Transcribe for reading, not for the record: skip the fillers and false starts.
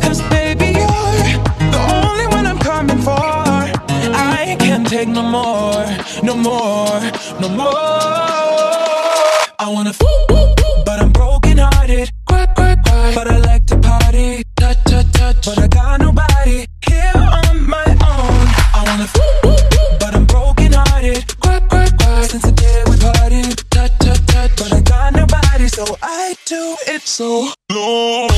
'Cause baby, you're the only one I'm coming for. I can't take no more, no more, no more. I wanna but I'm broken hearted. But I like to party, touch. But I got nobody here on my own. I wanna but I'm broken hearted. Since the day we parted, touch. But I got nobody, so I do it so long.